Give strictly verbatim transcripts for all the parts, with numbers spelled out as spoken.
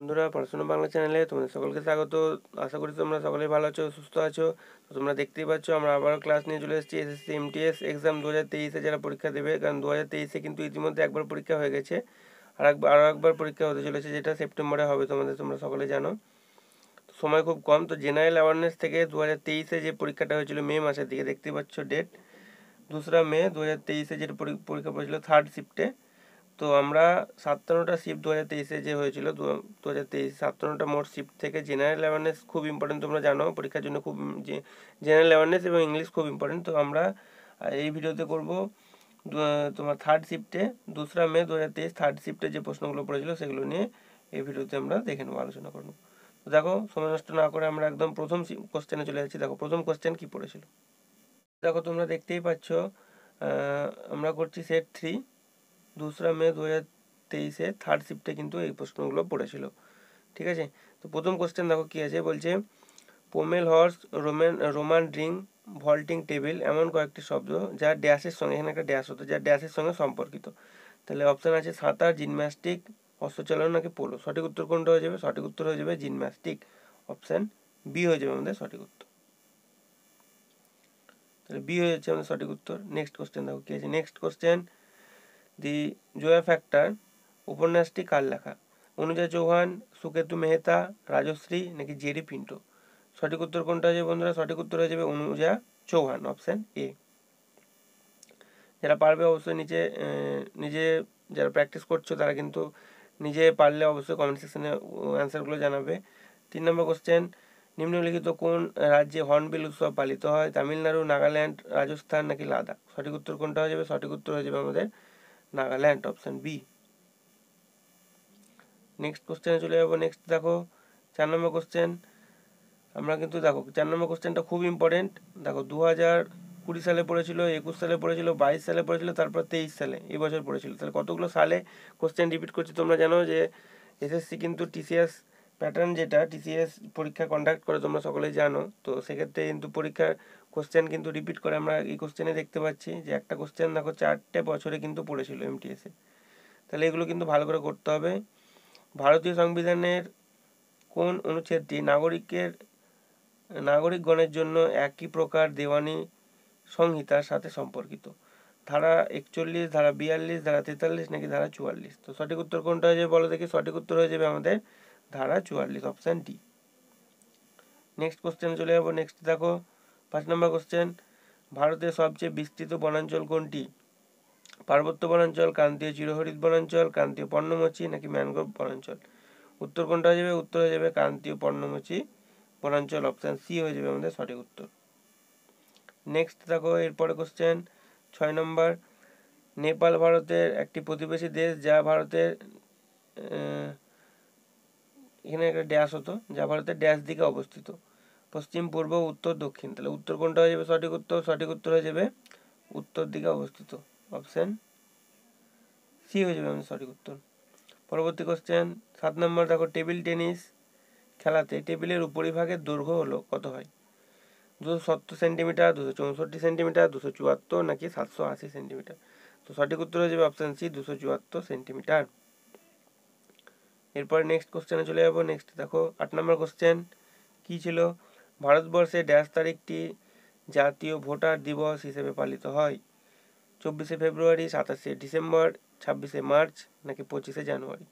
বন্ধুরা পড়াশোনা বাংলা চ্যানেলে তোমাদের সকলকে স্বাগত। আশা করি তোমরা সকলে ভালো আছো, সুস্থ আছো। তো তোমরা দেখতেই পাচ্ছ আমরা আবারও ক্লাস নিয়ে চলে এসেছি। এসএসসি এমটিএস এক্সাম দু হাজার তেইশে যারা পরীক্ষা দেবে, কারণ দু হাজার তেইশে কিন্তু ইতিমধ্যে একবার পরীক্ষা হয়ে গেছে, আর একবার আরও একবার পরীক্ষা হতে চলেছে, যেটা সেপ্টেম্বরে হবে। তোমাদের তোমরা সকলে জানো সময় খুব কম। তো জেনারেল অ্যাওয়ারনেস থেকে দু হাজার তেইশে যে পরীক্ষাটা হয়েছিল মে মাসের দিকে, দেখতে পাচ্ছ ডেট দোসরা মে দু হাজার তেইশে যেটা পরীক্ষা পড়েছিল থার্ড শিফটে। তো আমরা সাতান্নটা শিফট দু হাজার তেইশে যে হয়েছিল দু হাজার তেইশ সাতান্নটা মোট শিফট থেকে জেনারেল অ্যাওয়ারনেস খুব ইম্পর্টেন্ট, তোমরা জানো পরীক্ষার জন্য খুব জেনারেল অ্যাওয়ারনেস এবং ইংলিশ খুব ইম্পর্টেন্ট। তো আমরা এই ভিডিওতে করব তোমার থার্ড শিফটে দোসরা মে দু হাজার তেইশ থার্ড শিফটে যে প্রশ্নগুলো পড়েছিল সেগুলো নিয়ে এই ভিডিওতে আমরা দেখে নেবো, আলোচনা করবো। তো দেখো সময় নষ্ট না করে আমরা একদম প্রথম কোশ্চেনে চলে যাচ্ছি। দেখো প্রথম কোশ্চেন কী পড়েছিল, দেখো তোমরা দেখতেই পাচ্ছ আমরা করছি সেট থ্রি দোসরা মে দু হাজার তেইশে থার্ড শিফটে কিন্তু এই প্রশ্নগুলো পড়েছিল, ঠিক আছে। তো প্রথম কোশ্চেন দেখো কী আছে, বলছে পোমেল হর্স, রোমান রোমান ড্রিং, ভল্টিং টেবিল এমন কয়েকটি শব্দ যা ড্যাশের সঙ্গে, এখানে একটা ড্যাশ হতো, যা ড্যাশের সঙ্গে সম্পর্কিত। তাহলে অপশান আছে সাঁতার, জিমন্যাস্টিক, অশ্বচালন নাকি পোলো। সঠিক উত্তর কোনটা হয়ে যাবে? সঠিক উত্তর হয়ে যাবে জিমন্যাস্টিক, অপশান বি হয়ে যাবে আমাদের সঠিক উত্তর। তাহলে বি হয়ে যাচ্ছে আমাদের সঠিক উত্তর। নেক্সট কোশ্চেন দেখো কী আছে, next question the Zoya factor উপন্যাসটি কার লেখা? অনুজা চৌহান, সুকেতু মেহতা, রাজশ্রী নাকি জেরি পিন্টো। সঠিক উত্তর কোনটা হয়ে যাবে বন্ধুরা? সঠিক উত্তর হয়ে যাবে অনুজা চৌহান, অপশান এ। যারা পারবে অবশ্যই নিচে নিজে যারা প্র্যাকটিস করছো তারা কিন্তু নিজে পারলে অবশ্যই কমেন্ট সেকশানে অ্যান্সারগুলো জানাবে। তিন নম্বর কোশ্চেন, নিম্নলিখিত কোন রাজ্যে হর্নবিল উৎসব পালিত হয়? তামিলনাড়ু, নাগাল্যান্ড, রাজস্থান নাকি লাদাখ। সঠিক উত্তর কোনটা হয়ে যাবে? সঠিক উত্তর হয়ে যাবে আমাদের নাগাল্যান্ড, অপশান বি। নেক্সট কোশ্চেনে চলে যাবো। নেক্সট দেখো চার নম্বর কোশ্চেন, আমরা কিন্তু দেখো চার নম্বর কোশ্চেনটা খুব ইম্পর্টেন্ট। দেখো দু হাজার কুড়ি সালে পড়েছিল, একুশ সালে পড়েছিল, বাইশ সালে পড়েছিল, তারপর তেইশ সালে এই বছর পড়েছিল। তাহলে কতগুলো সালে কোশ্চেন রিপিট করছে? তোমরা জানো যে এসএসসি কিন্তু টিসিএস প্যাটার্ন, যেটা টিসিএস পরীক্ষা কন্ডাক্ট করে তোমরা সকলেই জানো। তো সেক্ষেত্রে কিন্তু পরীক্ষার কোশ্চেন কিন্তু রিপিট করে, আমরা এই কোশ্চেনে দেখতে পাচ্ছি যে একটা কোশ্চেন দেখো চারটে বছরে কিন্তু পড়েছিল এমটিএসে। তাহলে এগুলো কিন্তু ভালো করে করতে হবে। ভারতীয় সংবিধানের কোন অনুচ্ছেদটি নাগরিকের নাগরিকগণের জন্য একই প্রকার দেওয়ানি সংহিতার সাথে সম্পর্কিত? ধারা একচল্লিশ, ধারা বিয়াল্লিশ, ধারা তেতাল্লিশ নাকি ধারা চুয়াল্লিশ। তো সঠিক উত্তর কোনটা হয়ে যাবে বলো দেখি? সঠিক উত্তর হয়ে যাবে আমাদের ধারা চুয়াল্লিশ, অপশান ডি। নেক্সট কোশ্চেন চলে যাবো। নেক্সট দেখো পাঁচ নম্বর কোশ্চেন, ভারতের সবচেয়ে বিস্তৃত বনাঞ্চল কোনটি? পার্বত্য বনাঞ্চল, ক্রান্তীয় চিরহরিত বনাঞ্চল, ক্রান্তীয় পর্ণমোচী নাকি ম্যানগ্রোভ বনাঞ্চল। উত্তর কোনটা হয়ে যাবে? উত্তর হয়ে যাবে ক্রান্তীয় পর্ণমোচী বনাঞ্চল, অপশান সি হয়ে যাবে আমাদের সঠিক উত্তর। নেক্সট দেখো এরপরে কোশ্চেন ছয় নম্বর, নেপাল ভারতের একটি প্রতিবেশী দেশ যা ভারতের, এখানে একটা ড্যাশ হতো, যা ভারতের ড্যাশ দিকে অবস্থিত, পশ্চিম, পূর্ব, উত্তর, দক্ষিণ। তাহলে উত্তর কোনটা হয়ে যাবে? সঠিক উত্তর সঠিক উত্তর হয়ে যাবে উত্তর দিকে অবস্থিত, অপশান সি হয়ে যাবে আমাদের সঠিক উত্তর। পরবর্তী কোশ্চেন সাত নম্বর, দেখো টেবিল টেনিস খেলাতে টেবিলের উপরিভাগের দৈর্ঘ্য হলো কত হয়? দুশো সত্তর সেন্টিমিটার, দুশো চৌষট্টি সেন্টিমিটার, দুশো চুয়াত্তর নাকি সাতশো আশি সেন্টিমিটার। তো সঠিক উত্তর হয়ে যাবে অপশান সি, দুশো চুয়াত্তর সেন্টিমিটার। এরপর নেক্সট কোশ্চেনে চলে যাবো। নেক্সট দেখো আট নম্বর কোশ্চেন কী ছিল, ভারতবর্ষে ড্যাশ তারিখটি জাতীয় ভোটার দিবস হিসেবে পালিত হয়? চব্বিশে ফেব্রুয়ারি, সাতাশে ডিসেম্বর, ছাব্বিশে মার্চ নাকি পঁচিশে জানুয়ারি।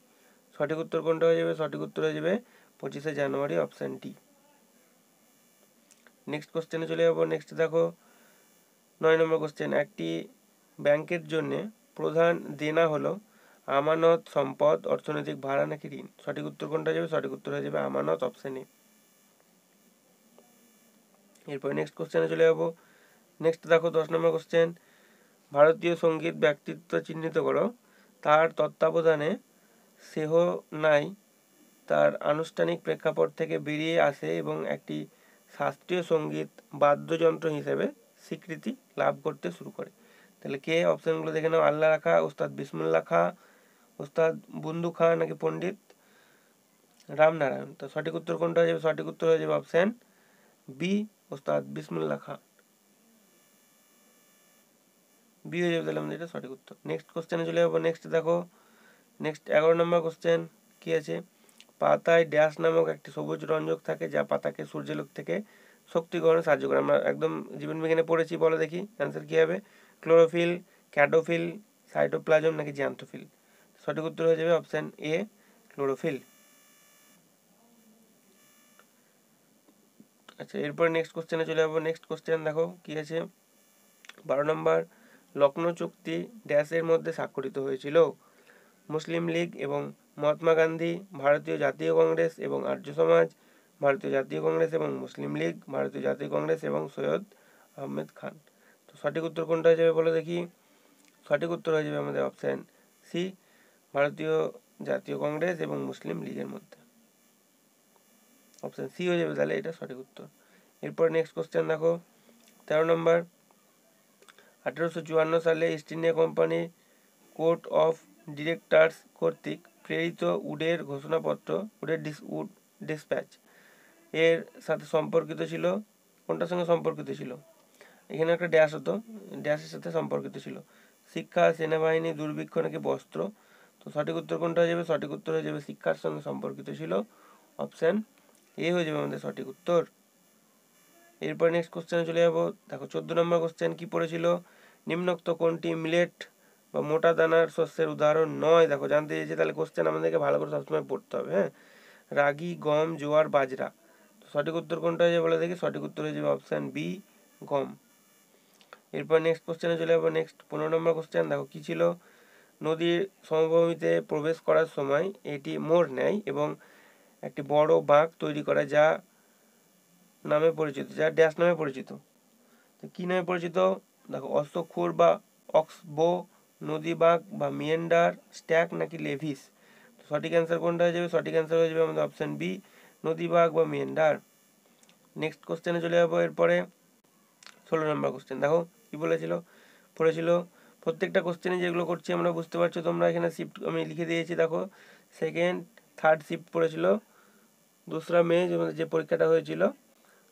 সঠিক উত্তর কোনটা হয়ে যাবে? সঠিক উত্তর হয়ে যাবে পঁচিশে জানুয়ারি, অপশান ডি। নেক্সট কোশ্চেনে চলে যাবো। নেক্সট দেখো নয় নম্বর কোশ্চেন, একটি ব্যাংকের জন্যে প্রধান দেনা হলো আমানত, সম্পদ, অর্থনৈতিক ভাড়া নাকি ঋণ। সঠিক উত্তর কোনটা হয়ে যাবে? সঠিক উত্তর হয়ে যাবে আমানত, অপশান এ। এরপর নেক্সট কোশ্চেনে চলে যাবো। নেক্সট দেখো দশ নম্বর কোশ্চেন, ভারতীয় সঙ্গীত ব্যক্তিত্ব চিহ্নিত করো, তার তত্ত্বাবধানে সেহনাই তার আনুষ্ঠানিক প্রেক্ষাপট থেকে বেরিয়ে আসে এবং একটি শাস্ত্রীয় সঙ্গীত বাদ্যযন্ত্র হিসেবে স্বীকৃতি লাভ করতে শুরু করে। তাহলে কে? অপশানগুলো দেখে নাও, আল্লাহ রাখা, ওস্তাদ বিসমুল্লাহ খা, ওস্তাদ বন্ধু খা নাকি পণ্ডিত রামনারায়ণ। তো সঠিক উত্তর কোনটা হয়ে যাবে? সঠিক উত্তর হয়ে যাবে অপশান বি, ওস্তাদ বিসমুল্লাহ খা, বি হয়ে যাবে তাহলে আমাদের এটা সঠিক উত্তর। নেক্সট কোশ্চেনে চলে যাবো। নেক্সট দেখো নেক্সট এগারো নম্বর কোশ্চেন কী আছে, পাতায় ড্যাশ নামক একটি সবুজ রঞ্জক থাকে যা পাতাকে সূর্যালোক থেকে শক্তি গ্রহণে সাহায্য করে। আমরা একদম জীবনবিজ্ঞানে পড়েছি, বলে দেখি অ্যান্সার কী হবে। ক্লোরোফিল, ক্যাটোফিল, সাইটোপ্লাজম নাকি জ্যান্থোফিল? সঠিক উত্তর হয়ে যাবে অপশান এ, ক্লোরোফিল। আচ্ছা, এরপর নেক্সট কোশ্চেনে চলে যাবো। নেক্সট কোশ্চেন দেখো কি আছে, বারো নম্বর, লখনৌ চুক্তি ড্যাশের মধ্যে স্বাক্ষরিত হয়েছিল। মুসলিম লীগ এবং মহাত্মা গান্ধী, ভারতীয় জাতীয় কংগ্রেস এবং আর্য সমাজ, ভারতীয় জাতীয় কংগ্রেস এবং মুসলিম লীগ, ভারতীয় জাতীয় কংগ্রেস এবং সৈয়দ আহমেদ খান। তো সঠিক উত্তর কোনটা হয়ে যাবে বলে দেখি। সঠিক উত্তর হয়ে যাবে আমাদের অপশান সি, ভারতীয় জাতীয় কংগ্রেস এবং মুসলিম লীগের মধ্যে। অপশান সি হয়ে যাবে তাহলে এটা সঠিক উত্তর। এরপর নেক্সট কোশ্চেন দেখো তেরো নম্বর, আঠেরোশো চুয়ান্ন সালে East India Company court of directors কর্তৃক প্রেরিত উডের ঘোষণাপত্র, উডের ডিস উড ডিসপ্যাচ এর সাথে সম্পর্কিত ছিল। কোনটার সঙ্গে সম্পর্কিত ছিল? এখানে একটা ড্যাশ হতো, ড্যাশের সাথে সম্পর্কিত ছিল। শিক্ষা, সেনাবাহিনী, দুর্ভিক্ষ নাকি বস্ত্র? তো সঠিক উত্তর কোনটা হয়ে যাবে? সঠিক উত্তর হয়ে যাবে শিক্ষার সঙ্গে সম্পর্কিত ছিল, অপশান এ হয়ে যাবে আমাদের সঠিক উত্তর। এরপর নেক্সট কোশ্চেনে চলে যাবো। দেখো চোদ্দ নম্বর কোশ্চেন কি পড়েছিল, নিম্নোক্ত কোনটি মিলেট বা মোটা দানার শস্যের উদাহরণ নয়? দেখো জানতে চাইছে, তাহলে কোশ্চেন আমাদেরকে ভালো করে সবসময় পড়তে হবে। হ্যাঁ, রাগি, গম, জোয়ার, বাজরা। তো সঠিক উত্তর কোনটা হয়ে যাবে বলে দেখি। সঠিক উত্তর হয়ে যাবে অপশান বি, গম। এরপর নেক্সট কোশ্চেনে চলে যাবো। নেক্সট পনেরো নম্বর কোশ্চেন দেখো কি ছিল, নদীর সমভূমিতে প্রবেশ করার সময় এটি মোড় নেয় এবং একটি বড় বাঁক তৈরি করা যা নামে পরিচিত, যা ড্যাশ নামে পরিচিত। তো কী নামে পরিচিত? দেখো অশ্বক্ষুর বা অক্সবো, নদী বাঁক বা মিয়েন্ডার, স্ট্যাক নাকি লেভিস? তো সঠিক অ্যান্সার কোনটা হয়ে যাবে? সঠিক অ্যান্সার হয়ে যাবে আমাদের অপশান বি, নদী বাঁক বা মিয়েন্ডার। নেক্সট কোশ্চেনে চলে যাবো। এরপরে ষোলো নম্বর কোশ্চেন দেখো কী বলেছিল পড়েছিল। প্রত্যেকটা কোশ্চেনে যেগুলো করছি আমরা বুঝতে পারছো তোমরা, এখানে শিফট আমি লিখে দিয়েছি। দেখো সেকেন্ড থার্ড শিফট পড়েছিল দোসরা মে যে পরীক্ষাটা হয়েছিল,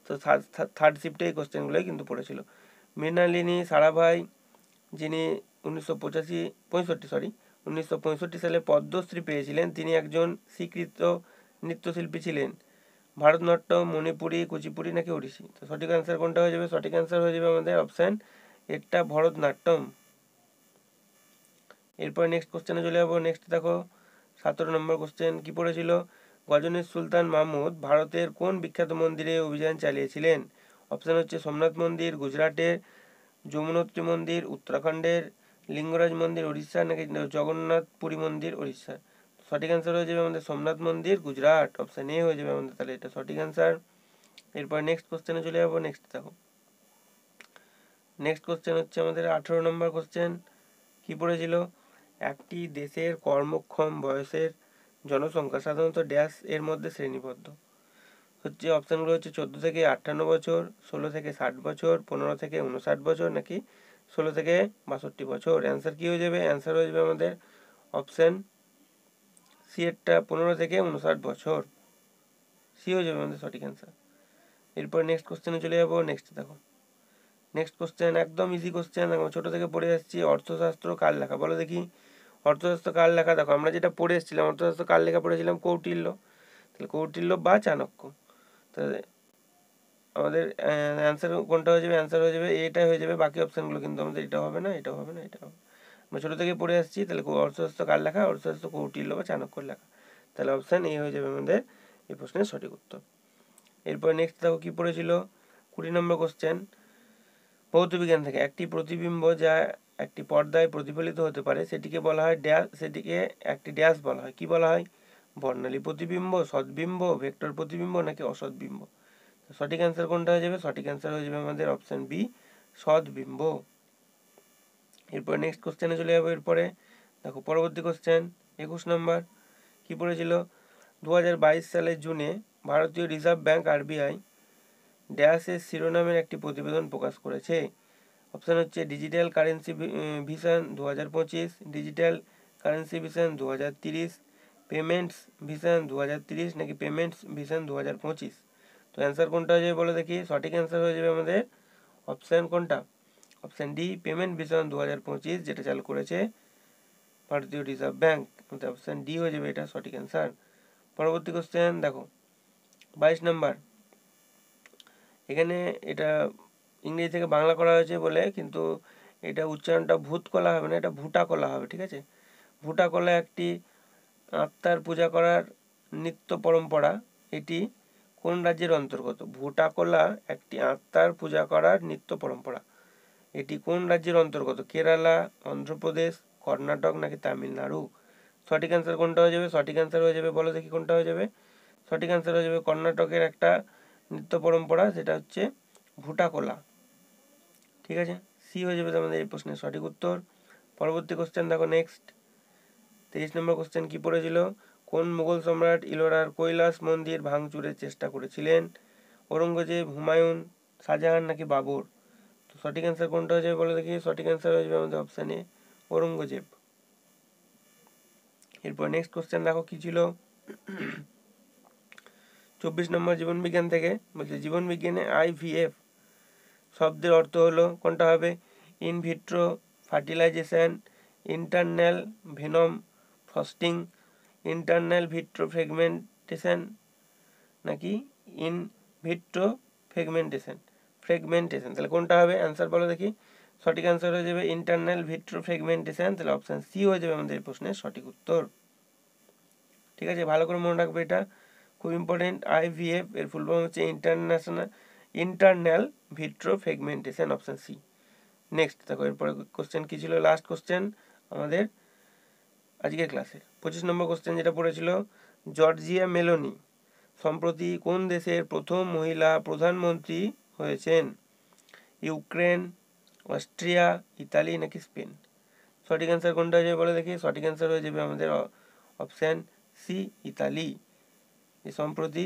তো থার্ড থার্ড শিফটে এই কোশ্চেনগুলোই কিন্তু পড়েছিল। মৃণালিনী সারাভাই, যিনি উনিশশো পঁচাশি পঁয়ষট্টি সরি উনিশশো পঁয়ষট্টি সালে পদ্মশ্রী পেয়েছিলেন, তিনি একজন স্বীকৃত নৃত্যশিল্পী ছিলেন। ভারতনাট্যম, মণিপুরি, কুচিপুরি নাকি ওড়িশি? তো সঠিক অ্যান্সার কোনটা হয়ে যাবে? সঠিক অ্যান্সার হয়ে যাবে আমাদের অপশান এটা, ভরতনাট্যম। এরপর নেক্সট কোশ্চেনে চলে যাবো। নেক্সট দেখো সতেরো নম্বর কোশ্চেন কি পড়েছিল, গজনীর সুলতান মাহমুদ ভারতের কোন বিখ্যাত মন্দিরে অভিযান চালিয়েছিলেন? অপশান হচ্ছে সোমনাথ মন্দির, গুজরাটের যমুনোত্রী মন্দির, উত্তরাখণ্ডের লিঙ্গরাজ মন্দির উড়িষ্যা নাকি জগন্নাথ পুরী মন্দির উড়িষ্যা? সঠিক অ্যান্সার হয়ে যাবে আমাদের সোমনাথ মন্দির, গুজরাট। অপশান এ হয়ে যাবে আমাদের তাহলে এটা সঠিক অ্যান্সার। এরপর নেক্সট কোশ্চেনে চলে যাবো। নেক্সট দেখো নেক্সট কোশ্চেন হচ্ছে আমাদের আঠেরো নম্বর কোশ্চেন কি পড়েছিল, একটি দেশের কর্মক্ষম বয়সের জনসংখ্যা সাধারণত ড্যাশ এর মধ্যে শ্রেণীবদ্ধ হচ্ছে। অপশানগুলো হচ্ছে চোদ্দো থেকে আটান্ন বছর, ষোলো থেকে ষাট বছর, পনেরো থেকে উনষাট বছর নাকি ষোলো থেকে বাষট্টি বছর? অ্যান্সার কী হয়ে যাবে? অ্যান্সার হয়ে যাবে আমাদের অপশান সি এরটা, পনেরো থেকে উনষাট বছর। সি হয়ে যাবে আমাদের সঠিক অ্যান্সার। এরপর নেক্সট কোশ্চেনে চলে যাবো। নেক্সট দেখো নেক্সট কোশ্চেন একদম ইজি কোশ্চেন, আমরা ছোটো থেকে পড়ে আসছি। অর্থশাস্ত্র কার লেখা? বলো দেখি অর্থশাস্ত্র কার লেখা? দেখো আমরা যেটা পড়ে এসেছিলাম অর্থশাস্ত্র কার লেখা পড়েছিলাম, কৌটিল্য। তাহলে কৌটিল্য বা চাণক্য। তাহলে আমাদের অ্যান্সার কোনটা হয়ে যাবে? অ্যান্সার হয়ে যাবে এটা হয়ে যাবে। বাকি অপশানগুলো কিন্তু আমাদের এটা হবে না, এটা হবে না, এটা হবে না। আমরা ছোটো থেকে পড়ে আসছি। তাহলে অর্থশাস্ত্র কার লেখা? অর্থশাস্ত্র কৌটিল্য বা চাণক্যর লেখা। তাহলে অপশান এ হয়ে যাবে আমাদের এই প্রশ্নের সঠিক উত্তর। এরপর নেক্সট দেখো কী পড়েছিল কুড়ি নম্বর কোশ্চেন ভৌতবিজ্ঞান থেকে, একটি প্রতিবিম্ব যা একটি পর্দায় প্রতিফলিত হতে পারে সেটিকে বলা হয় ড্যাশ, সেটিকে একটি ড্যাশ বলা হয়। কি বলা হয়? বর্ণালী প্রতিবিম্ব, সদ্বিম্ব, ভেক্টর প্রতিবিম্ব নাকি অসদ্বিম্ব? সঠিক অ্যান্সার কোনটা হয়ে যাবে? সঠিক অ্যান্সার হয়ে যাবে আমাদের অপশান বি, সদ্বিম্ব। এরপর নেক্সট কোশ্চেনে চলে যাবো। এরপরে দেখো পরবর্তী কোশ্চেন একুশ নম্বর কি পড়েছিল, দু হাজার বাইশ সালের জুনে ভারতীয় রিজার্ভ ব্যাঙ্ক আরবিআই ড্যাশের শিরোনামের একটি প্রতিবেদন প্রকাশ করেছে। অপশান হচ্ছে ডিজিটাল কারেন্সি ভিশন দু হাজার পঁচিশ, ডিজিটাল কারেন্সি ভিশন দু হাজার তিরিশ, পেমেন্টস ভিশন দু হাজার তিরিশ নাকি পেমেন্টস ভিশন দু হাজার পঁচিশ? তো অ্যান্সার কোনটা হয়ে যাবে বলে দেখি। সঠিক অ্যান্সার হয়ে যাবে আমাদের অপশান কোনটা? অপশান ডি, পেমেন্ট ভিশন দু হাজার পঁচিশ, যেটা চালু করেছে ভারতীয় রিজার্ভ ব্যাঙ্ক। অপশান ডি হয়ে যাবে এটা সঠিক অ্যান্সার। परवर्ती क्वेश्चन देखो बाईस नम्बर एखाने एटा इंग्रेजी थेके बांगला करा हयेछे बोले किन्तु एटा उच्चारणटा भूत कला हबे ना, एटा भूटा कला हबे। ठीक आछे, भूटा कला एकटी आत्मार पूजा करार नित्य परम्परा। एटी कोन राज्येर अंतर्गत? भूटा कला एकटी आत्मार पूजा करार नित्य परम्परा। एटी कोन राज्येर अंतर्गत? केराला, आंध्र प्रदेश, कर्णाटक नाकि तमिलनाड़ू? सठिक आंसर कोनटा हये जाबे? सठिक आंसर हये जाबे बोलो देखि कोनटा हये जाबे। सठिक आंसर हये जाबे कर्णाटकेर एकटा नित्य परम्परा जेटा हच्छे भूटा कला। ठीक आछे, सी हो जाबे आमादेर एई प्रश्नेर सठिक उत्तर। परवर्ती क्वेश्चन देखो नेक्स्ट तेईस नम्बर क्वेश्चन कि पड़ेছিল কোন मुगल सम्राट ইলোরার কৈলাस मंदिर ভাঙচুরের চেষ্টা করেছিলেন? औरंगजेब, हुमायून, शाहजहान नाकि बाबर? तो সঠিক आंसर কোনটা হয়ে যাবে বলে দেখি। সঠিক आंसर হয়ে যাবে আমাদের অপশন এ औरंगजेब। এরপর নেক্সট क्वेश्चन দেখো কি ছিল चौबीस नम्बर जीवन विज्ञान থেকে বলছে জীবন বিজ্ঞানে আইভিএফ শব্দের অর্থ হলো কোনটা হবে? In vitro fertilisation, internal venom frosting, internal vitro fragmentation নাকি ইন ভিট্রো ফ্র্যাগমেন্টেশন? ফ্র্যাগমেন্টেশন তাহলে কোনটা হবে आंसर বলো দেখি। সঠিক आंसर হয়ে যাবে ইন্টারনাল ভিট্রো ফ্র্যাগমেন্টেশন। তাহলে অপশন সি হয়ে যাবে আমাদের প্রশ্নের সঠিক উত্তর। ঠিক আছে, ভালো করে মনে রাখবে, এটা খুব ইম্পর্টেন্ট। আইভিএফ এর ফুল ফর্ম হচ্ছে international internal vitro fragmentation, option C. Next দেখো এরপরে কোশ্চেন কি ছিল, লাস্ট কোশ্চেন আমাদের আজকের ক্লাসে পঁচিশ নম্বর কোশ্চেন যেটা পড়েছিল জর্জিয়া মেলোনি সম্প্রতি কোন দেশের প্রথম মহিলা প্রধানমন্ত্রী হয়েছেন? ইউক্রেন, অস্ট্রিয়া, ইতালি নাকি স্পেন? সঠিক অ্যান্সার কোনটা হয়ে যাবে বলে দেখি। সঠিক অ্যান্সার হয়ে যাবে আমাদের অপশন সি ইতালি। যে সম্প্রতি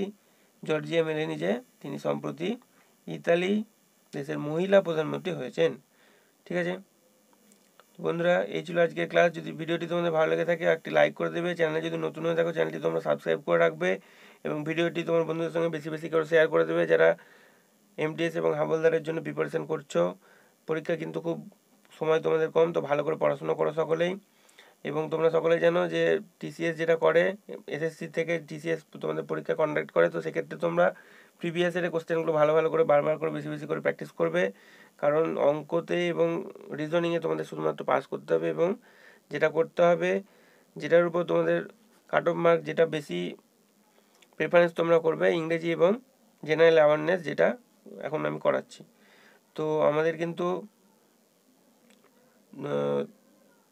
জর্জিয়া মেলোনি যে তিনি সম্প্রতি ইতালি দেশের মহিলা প্রধানমন্ত্রী হয়েছেন। ঠিক আছে বন্ধুরা, এই ছিল আজকের ক্লাস। যদি ভিডিওটি তোমাদের ভালো লেগে থাকে একটি লাইক করে দেবে, চ্যানেলে যদি নতুন হয়ে থাকো চ্যানেলটি তোমরা সাবস্ক্রাইব করে রাখবে এবং ভিডিওটি তোমার বন্ধুদের সঙ্গে বেশি বেশি করে শেয়ার করে দেবে যারা এমটিএস এবং হাবলদারের জন্য প্রিপারেশন করছো। পরীক্ষা কিন্তু খুব সময় তোমাদের কম, তো ভালো করে পড়াশোনা করো সকলেই। এবং তোমরা সকলেই জানো যে টিসিএস যেটা করে এসএসসি থেকে টিসিএস তোমাদের পরীক্ষা কন্ডাক্ট করে, তো সেক্ষেত্রে তোমরা প্রিভিয়াস ইয়ারের কোশ্চেনগুলো ভালো ভালো করে বারবার করে বেশি বেশি করে প্র্যাকটিস করবে, কারণ অঙ্কতে এবং রিজনিংয়ে তোমাদের শুধুমাত্র পাস করতে হবে এবং যেটা করতে হবে যেটার উপর তোমাদের কাট অফ মার্ক যেটা বেশি প্রেফারেন্স তোমরা করবে ইংরেজি এবং জেনারেল অ্যাওয়ারনেস, যেটা এখন আমি করাচ্ছি। তো আমাদের কিন্তু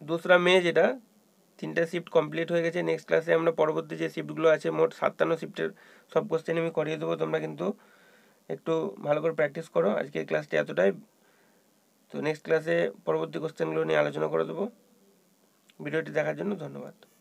দোসরা মে যেটা তিনটা শিফট কমপ্লিট হয়ে গেছে। নেক্সট ক্লাসে আমরা পরবর্তী যে শিফটগুলো আছে মোট সাতান্ন শিফটের সব কোশ্চেন আমি করিয়ে দেবো, তোমরা কিন্তু একটু ভালো করে প্র্যাকটিস করো। আজকের ক্লাসটি এতটাই, তো নেক্সট ক্লাসে পরবর্তী কোশ্চেনগুলো নিয়ে আলোচনা করে দেবো। ভিডিওটি দেখার জন্য ধন্যবাদ।